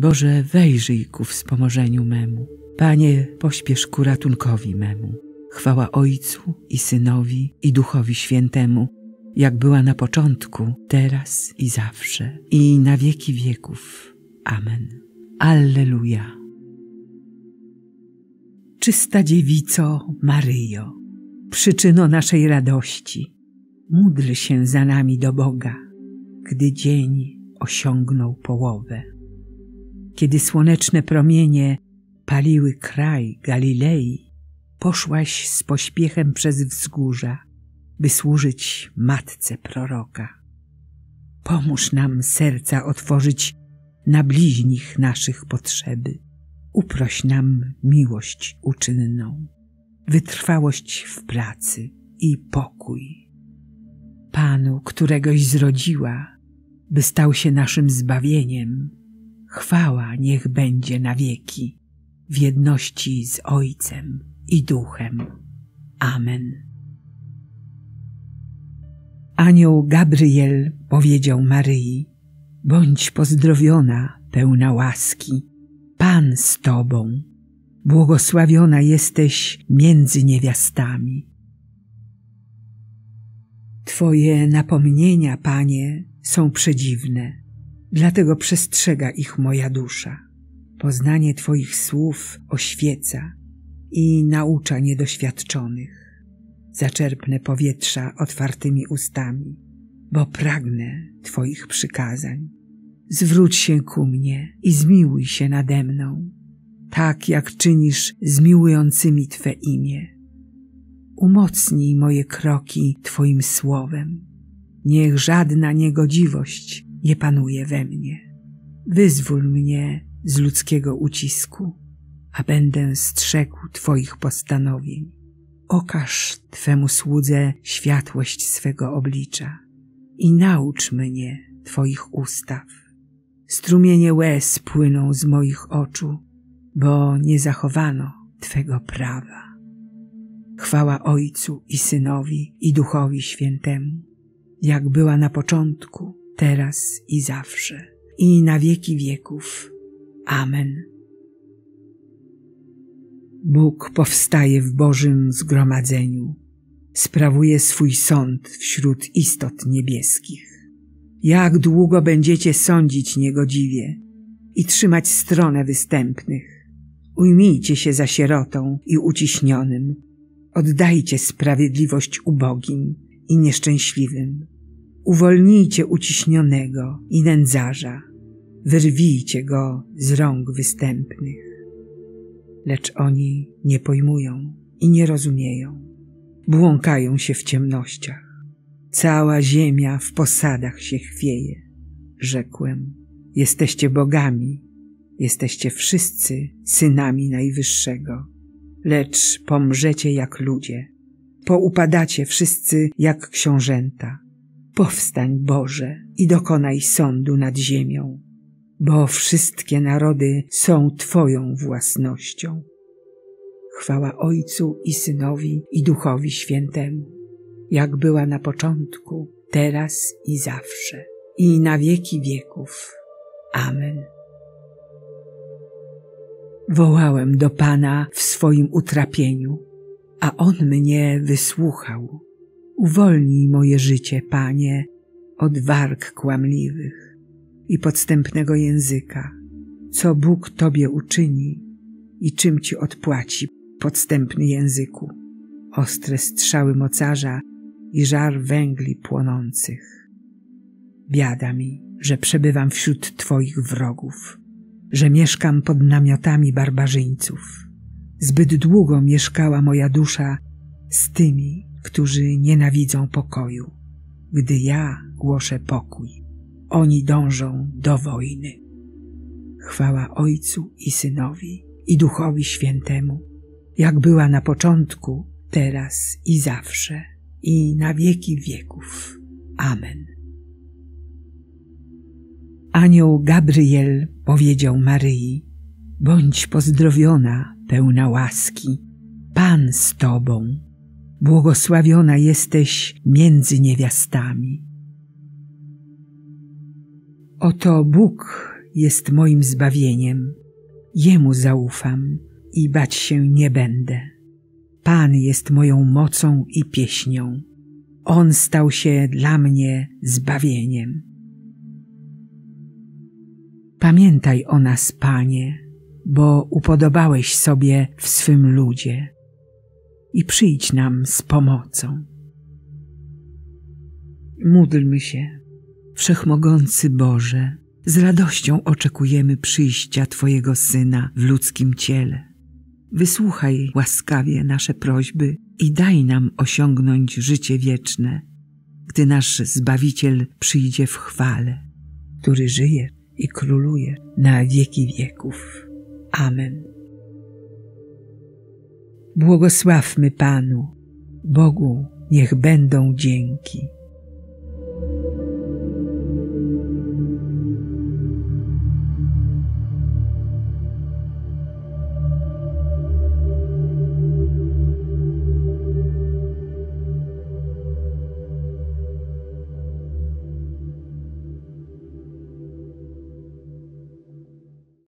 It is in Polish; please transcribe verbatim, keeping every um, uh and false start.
Boże, wejrzyj ku wspomożeniu memu. Panie, pośpiesz ku ratunkowi memu. Chwała Ojcu i Synowi, i Duchowi Świętemu, jak była na początku, teraz i zawsze, i na wieki wieków. Amen. Alleluja. Czysta Dziewico Maryjo, przyczyno naszej radości, módl się za nami do Boga, gdy dzień osiągnął połowę. Kiedy słoneczne promienie paliły kraj Galilei, poszłaś z pośpiechem przez wzgórza, by służyć Matce Proroka. Pomóż nam serca otworzyć na bliźnich naszych potrzeby. Uproś nam miłość uczynną, wytrwałość w pracy i pokój. Panu, któregoś zrodziła, by stał się naszym zbawieniem, chwała niech będzie na wieki, w jedności z Ojcem i Duchem. Amen. Anioł Gabriel powiedział Maryi: bądź pozdrowiona, pełna łaski, Pan z Tobą, błogosławiona jesteś między niewiastami. Twoje napomnienia, Panie, są przedziwne, dlatego przestrzega ich moja dusza. Poznanie Twoich słów oświeca i naucza niedoświadczonych. Zaczerpnę powietrza otwartymi ustami, bo pragnę Twoich przykazań. Zwróć się ku mnie i zmiłuj się nade mną, tak jak czynisz z miłującymi Twe imię. Umocnij moje kroki Twoim słowem. Niech żadna niegodziwość nie panuje we mnie. Wyzwól mnie z ludzkiego ucisku, a będę strzegł Twoich postanowień. Okaż Twemu słudze światłość swego oblicza i naucz mnie Twoich ustaw. Strumienie łez płyną z moich oczu, bo nie zachowano Twego prawa. Chwała Ojcu i Synowi, i Duchowi Świętemu, jak była na początku, teraz i zawsze, i na wieki wieków. Amen. Bóg powstaje w Bożym zgromadzeniu, sprawuje swój sąd wśród istot niebieskich. Jak długo będziecie sądzić niegodziwie i trzymać stronę występnych? Ujmijcie się za sierotą i uciśnionym. Oddajcie sprawiedliwość ubogim i nieszczęśliwym. Uwolnijcie uciśnionego i nędzarza. Wyrwijcie go z rąk występnych. Lecz oni nie pojmują i nie rozumieją. Błąkają się w ciemnościach. Cała ziemia w posadach się chwieje. Rzekłem: jesteście bogami, jesteście wszyscy synami Najwyższego. Lecz pomrzecie jak ludzie, poupadacie wszyscy jak książęta. Powstań, Boże, i dokonaj sądu nad ziemią, bo wszystkie narody są Twoją własnością. Chwała Ojcu i Synowi, i Duchowi Świętemu, jak była na początku, teraz i zawsze, i na wieki wieków. Amen. Wołałem do Pana w swoim utrapieniu, a On mnie wysłuchał. Uwolnij moje życie, Panie, od warg kłamliwych i podstępnego języka. Co Bóg Tobie uczyni i czym Ci odpłaci, podstępny języku? Ostre strzały mocarza i żar węgli płonących. Biada mi, że przebywam wśród Twoich wrogów, że mieszkam pod namiotami barbarzyńców. Zbyt długo mieszkała moja dusza z tymi, którzy nienawidzą pokoju. Gdy ja głoszę pokój, oni dążą do wojny. Chwała Ojcu i Synowi, i Duchowi Świętemu, jak była na początku, teraz i zawsze, i na wieki wieków. Amen. Anioł Gabriel powiedział Maryi: bądź pozdrowiona, pełna łaski, Pan z Tobą, błogosławiona jesteś między niewiastami. Oto Bóg jest moim zbawieniem. Jemu zaufam i bać się nie będę. Pan jest moją mocą i pieśnią. On stał się dla mnie zbawieniem. Pamiętaj o nas, Panie, bo upodobałeś sobie w swym ludzie i przyjdź nam z pomocą. Módlmy się. Wszechmogący Boże, z radością oczekujemy przyjścia Twojego Syna w ludzkim ciele. Wysłuchaj łaskawie nasze prośby i daj nam osiągnąć życie wieczne, gdy nasz Zbawiciel przyjdzie w chwale, który żyje i króluje na wieki wieków. Amen. Błogosławmy Panu, Bogu niech będą dzięki.